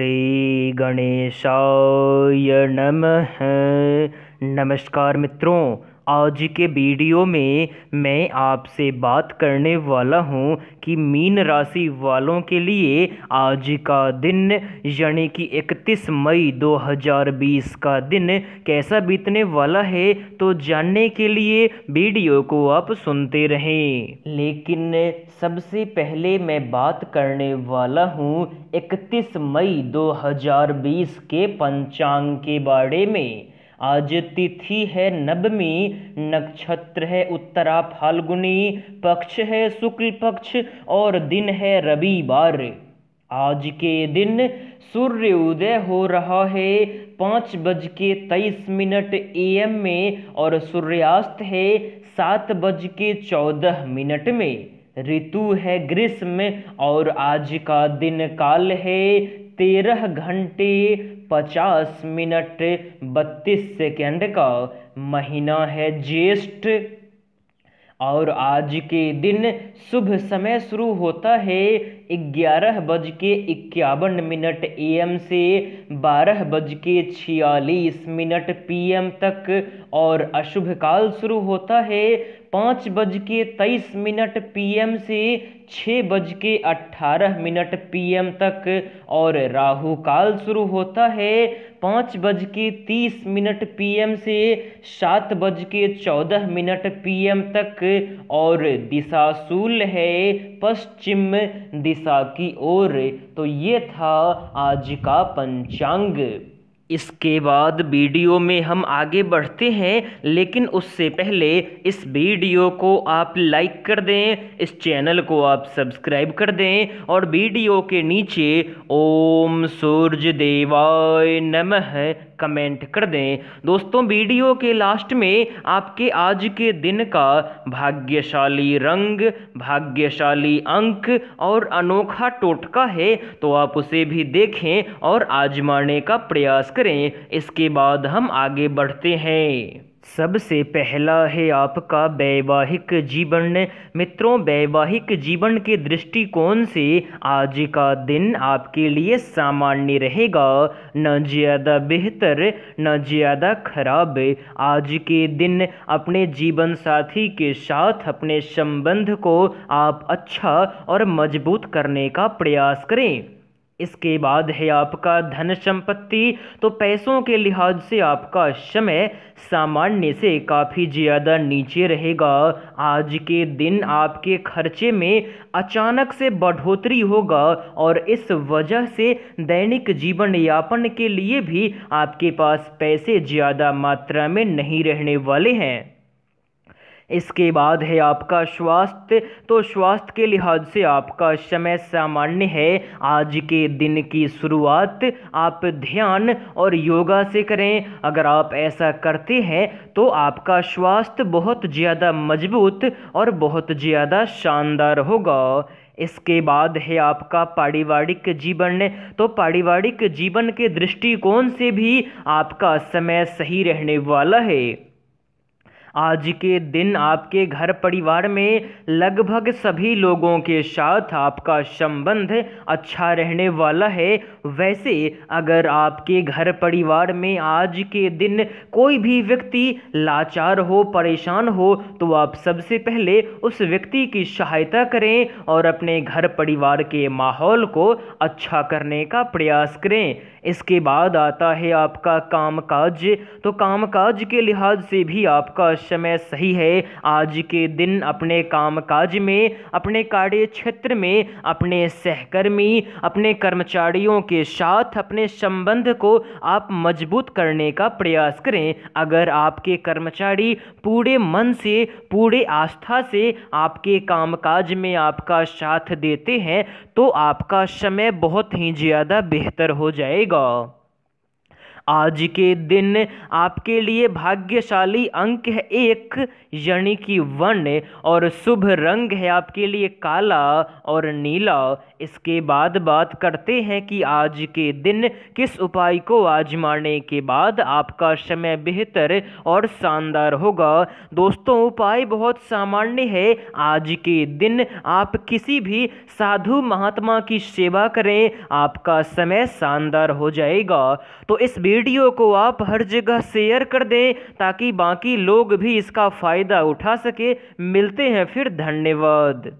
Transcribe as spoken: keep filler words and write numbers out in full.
श्री गणेशाय नमः। नमस्कार मित्रों, आज के वीडियो में मैं आपसे बात करने वाला हूं कि मीन राशि वालों के लिए आज का दिन यानी कि इकतीस मई दो हज़ार बीस का दिन कैसा बीतने वाला है। तो जानने के लिए वीडियो को आप सुनते रहें, लेकिन सबसे पहले मैं बात करने वाला हूं इकतीस मई दो हज़ार बीस के पंचांग के बारे में। आज तिथि है नवमी, नक्षत्र है उत्तरा फाल्गुनी, पक्ष है शुक्ल पक्ष और दिन है रविवार। आज के दिन सूर्य उदय हो रहा है पाँच बज के तेईस मिनट ए एम में और सूर्यास्त है सात बज के चौदह मिनट में। ऋतु है ग्रीष्म और आज का दिन काल है तेरह घंटे पचास मिनट बत्तीस सेकेंड का। महीना है ज्येष्ठ और आज के दिन शुभ समय शुरू होता है ग्यारह बज के इक्यावन मिनट ए एम से बारह बज के छियालीस मिनट पी एम तक और अशुभ काल शुरू होता है पाँच बज के तेईस मिनट पी एम से छः बज के अट्ठारह मिनट पी एम तक और राहु काल शुरू होता है पाँच बज के तीस मिनट पी एम से सात बज के चौदह मिनट पी एम तक और दिशाशूल है पश्चिम दिशा की ओर। तो ये था आज का पंचांग। इसके बाद वीडियो में हम आगे बढ़ते हैं, लेकिन उससे पहले इस वीडियो को आप लाइक कर दें, इस चैनल को आप सब्सक्राइब कर दें और वीडियो के नीचे ओम सूर्य देवाय नमः कमेंट कर दें। दोस्तों, वीडियो के लास्ट में आपके आज के दिन का भाग्यशाली रंग, भाग्यशाली अंक और अनोखा टोटका है, तो आप उसे भी देखें और आजमाने का प्रयास करें। इसके बाद हम आगे बढ़ते हैं। सबसे पहला है आपका वैवाहिक जीवन। मित्रों, वैवाहिक जीवन के दृष्टिकोण से आज का दिन आपके लिए सामान्य रहेगा, न ज़्यादा बेहतर न ज़्यादा खराब। आज के दिन अपने जीवन साथी के साथ अपने संबंध को आप अच्छा और मजबूत करने का प्रयास करें। इसके बाद है आपका धन संपत्ति। तो पैसों के लिहाज से आपका समय सामान्य से काफ़ी ज़्यादा नीचे रहेगा। आज के दिन आपके खर्चे में अचानक से बढ़ोतरी होगा और इस वजह से दैनिक जीवन यापन के लिए भी आपके पास पैसे ज़्यादा मात्रा में नहीं रहने वाले हैं। इसके बाद है आपका स्वास्थ्य। तो स्वास्थ्य के लिहाज से आपका समय सामान्य है। आज के दिन की शुरुआत आप ध्यान और योगा से करें। अगर आप ऐसा करते हैं तो आपका स्वास्थ्य बहुत ज़्यादा मजबूत और बहुत ज़्यादा शानदार होगा। इसके बाद है आपका पारिवारिक जीवन। तो पारिवारिक जीवन के दृष्टिकोण से भी आपका समय सही रहने वाला है। आज के दिन आपके घर परिवार में लगभग सभी लोगों के साथ आपका संबंध अच्छा रहने वाला है। वैसे अगर आपके घर परिवार में आज के दिन कोई भी व्यक्ति लाचार हो, परेशान हो, तो आप सबसे पहले उस व्यक्ति की सहायता करें और अपने घर परिवार के माहौल को अच्छा करने का प्रयास करें। इसके बाद आता है आपका कामकाज। तो कामकाज के लिहाज से भी आपका समय सही है। आज के दिन अपने कामकाज में, अपने कार्य क्षेत्र में, अपने सहकर्मी, अपने कर्मचारियों के साथ अपने संबंध को आप मजबूत करने का प्रयास करें। अगर आपके कर्मचारी पूरे मन से, पूरे आस्था से आपके कामकाज में आपका साथ देते हैं तो आपका समय बहुत ही ज़्यादा बेहतर हो जाएगा। आज के दिन आपके लिए भाग्यशाली अंक है एक यानी कि वन, और शुभ रंग है आपके लिए काला और नीला। इसके बाद बात करते हैं कि आज के दिन किस उपाय को आजमाने के बाद आपका समय बेहतर और शानदार होगा। दोस्तों उपाय बहुत सामान्य है। आज के दिन आप किसी भी साधु महात्मा की सेवा करें, आपका समय शानदार हो जाएगा। तो इस वीडियो को आप हर जगह शेयर कर दें ताकि बाकी लोग भी इसका फ़ायदा उठा सके। मिलते हैं फिर, धन्यवाद।